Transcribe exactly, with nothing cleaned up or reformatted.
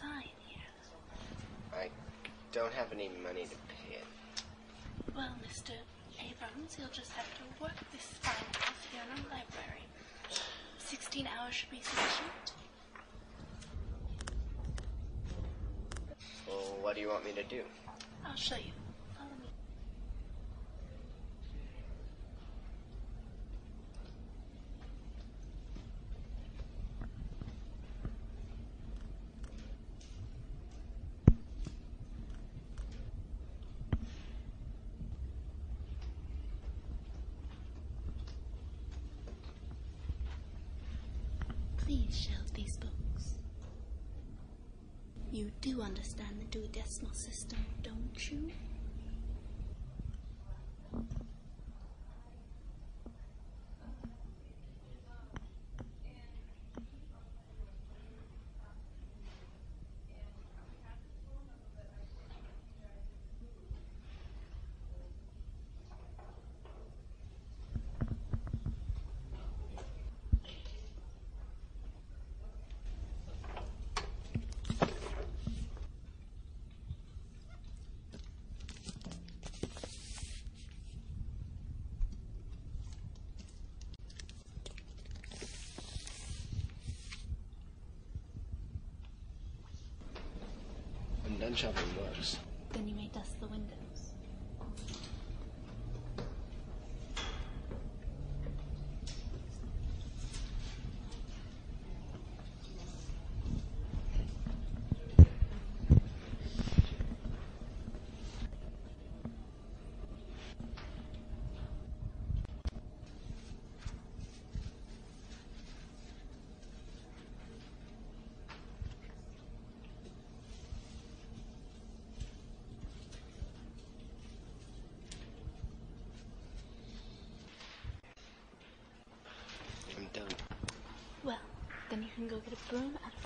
sign here? I don't have any money to pay it. Well, Mister Abrams, you'll just have to work this spine off here in our library. Sixteen hours should be sufficient. Well, what do you want me to do? I'll show you. Follow me. Please shelve these books. You do understand the Dewey Decimal System, don't you? Done shopping books. Then you may dust the windows. Then you can go get a broom out of